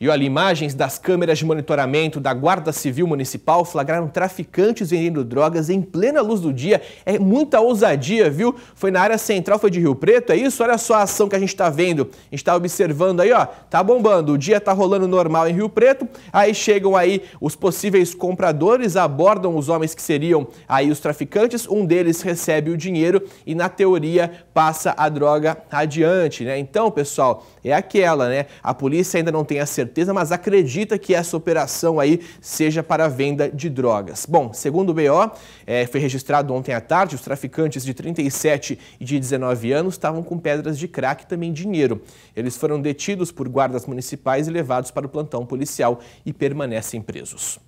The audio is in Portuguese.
E olha, imagens das câmeras de monitoramento da Guarda Civil Municipal flagraram traficantes vendendo drogas em plena luz do dia. É muita ousadia, viu? Foi na área central, foi de Rio Preto, é isso? Olha só a ação que a gente está vendo, a gente está observando aí, ó, tá bombando, o dia tá rolando normal em Rio Preto, aí chegam aí os possíveis compradores, abordam os homens que seriam aí os traficantes, um deles recebe o dinheiro e na teoria passa a droga adiante, né? Então, pessoal, é aquela, né? A polícia ainda não tem a certeza, mas acredita que essa operação aí seja para a venda de drogas. Bom, segundo o BO, foi registrado ontem à tarde, os traficantes de 37 e de 19 anos estavam com pedras de crack e também dinheiro. Eles foram detidos por guardas municipais e levados para o plantão policial e permanecem presos.